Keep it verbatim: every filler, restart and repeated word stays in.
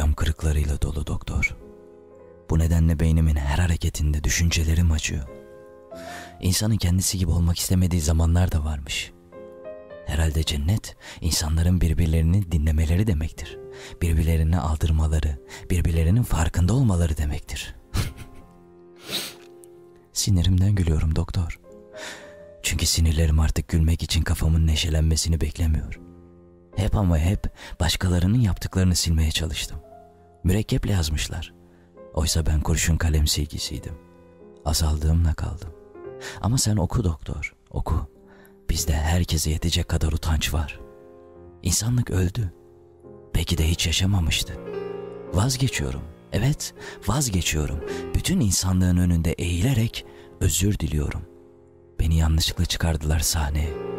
cam kırıklarıyla dolu doktor. Bu nedenle beynimin her hareketinde düşüncelerim acıyor. İnsanın kendisi gibi olmak istemediği zamanlar da varmış. Herhalde cennet, insanların birbirlerini dinlemeleri demektir. Birbirlerini aldırmaları, birbirlerinin farkında olmaları demektir. Sinirimden gülüyorum doktor. Çünkü sinirlerim artık gülmek için kafamın neşelenmesini beklemiyor. Hep ama hep başkalarının yaptıklarını silmeye çalıştım. Mürekkeple yazmışlar. Oysa ben kurşun kalem silgisiydim. Azaldığımla kaldım. Ama sen oku doktor, oku. Bizde herkese yetecek kadar utanç var. İnsanlık öldü. Peki de hiç yaşamamıştı. Vazgeçiyorum. Evet, vazgeçiyorum. Bütün insanlığın önünde eğilerek özür diliyorum. Beni yanlışlıkla çıkardılar sahneye.